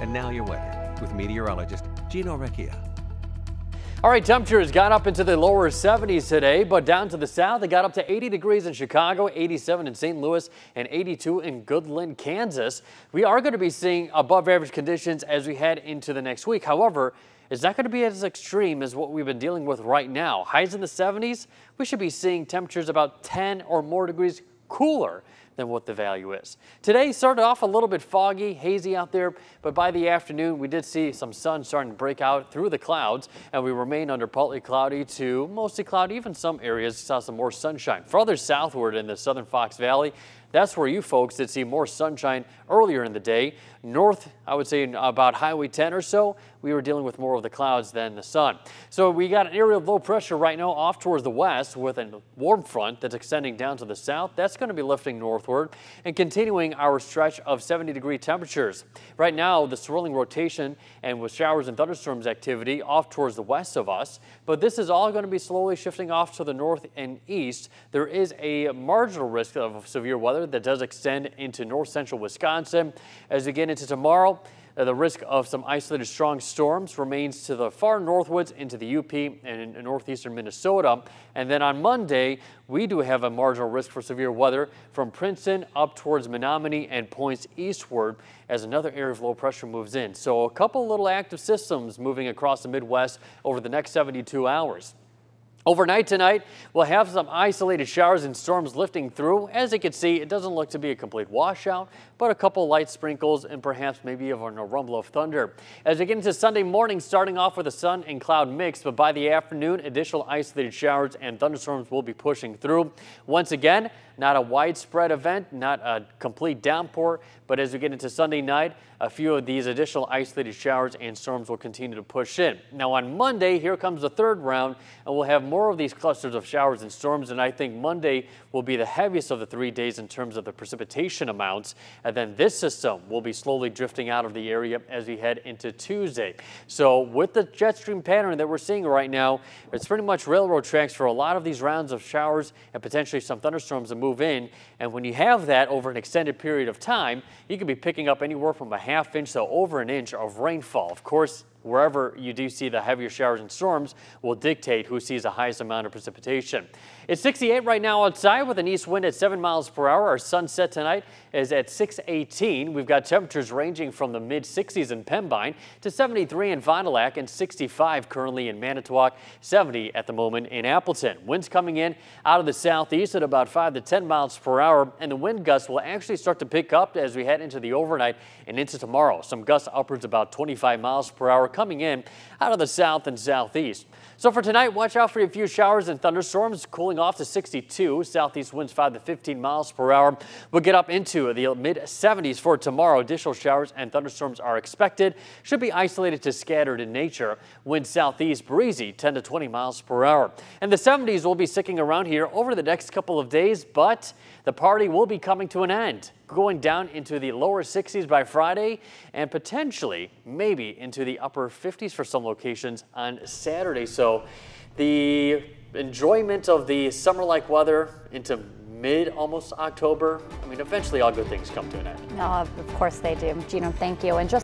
And now your weather with meteorologist Gino Recchia. All right, temperatures got up into the lower 70s today, but down to the south, it got up to 80 degrees in Chicago, 87 in St. Louis, and 82 in Goodland, Kansas. We are going to be seeing above average conditions as we head into the next week. However, it's not going to be as extreme as what we've been dealing with right now. Highs in the 70s, we should be seeing temperatures about 10 or more degrees cooler than what the value is. Today started off a little bit foggy, hazy out there, but by the afternoon we did see some sun starting to break out through the clouds, and we remain under partly cloudy to mostly cloudy. Even some areas saw some more sunshine. Further southward in the southern Fox Valley, that's where you folks did see more sunshine earlier in the day. North, I would say about Highway 10 or so, we were dealing with more of the clouds than the sun. So we got an area of low pressure right now off towards the west with a warm front that's extending down to the south. That's going to be lifting northward and continuing our stretch of 70-degree temperatures. Right now, the swirling rotation and with showers and thunderstorms activity off towards the west of us, but this is all going to be slowly shifting off to the north and east. There is a marginal risk of severe weather that does extend into north central Wisconsin. As we get into tomorrow, the risk of some isolated strong storms remains to the far northwards into the UP and in northeastern Minnesota. And then on Monday, we do have a marginal risk for severe weather from Princeton up towards Menominee and points eastward as another area of low pressure moves in. So a couple little active systems moving across the Midwest over the next 72 hours. Overnight tonight, we'll have some isolated showers and storms lifting through. As you can see, it doesn't look to be a complete washout, but a couple light sprinkles and perhaps maybe even a rumble of thunder. As we get into Sunday morning, starting off with a sun and cloud mix, but by the afternoon, additional isolated showers and thunderstorms will be pushing through. Once again, not a widespread event, not a complete downpour, but as we get into Sunday night, a few of these additional isolated showers and storms will continue to push in. Now on Monday, here comes the third round, and we'll have more of these clusters of showers and storms, and I think Monday will be the heaviest of the 3 days in terms of the precipitation amounts, and then this system will be slowly drifting out of the area as we head into Tuesday. So with the jet stream pattern that we're seeing right now, it's pretty much railroad tracks for a lot of these rounds of showers and potentially some thunderstorms that move in, and when you have that over an extended period of time, you could be picking up anywhere from a half inch to over an inch of rainfall. Of course, wherever you do see the heavier showers and storms will dictate who sees the highest amount of precipitation. It's 68 right now outside with an east wind at 7 miles per hour. Our sunset tonight is at 6:18. We've got temperatures ranging from the mid 60s in Pembine to 73 in Fond du Lac and 65 currently in Manitowoc, 70 at the moment in Appleton. Winds coming in out of the southeast at about 5 to 10 miles per hour, and the wind gusts will actually start to pick up as we head into the overnight and into tomorrow. Some gusts upwards about 25 miles per hour coming in out of the south and southeast. So for tonight, watch out for a few showers and thunderstorms, cooling off to 62. Southeast winds 5 to 15 miles per hour. We'll get up into the mid-70s for tomorrow. Additional showers and thunderstorms are expected. Should be isolated to scattered in nature. Wind southeast breezy, 10 to 20 miles per hour. And the 70s will be sticking around here over the next couple of days, but the party will be coming to an end, going down into the lower 60s by Friday and potentially maybe into the upper 50s for some locations on Saturday. So the enjoyment of the summer-like weather into mid almost October, I mean, eventually all good things come to an end. No, of course they do. Gino, thank you. And just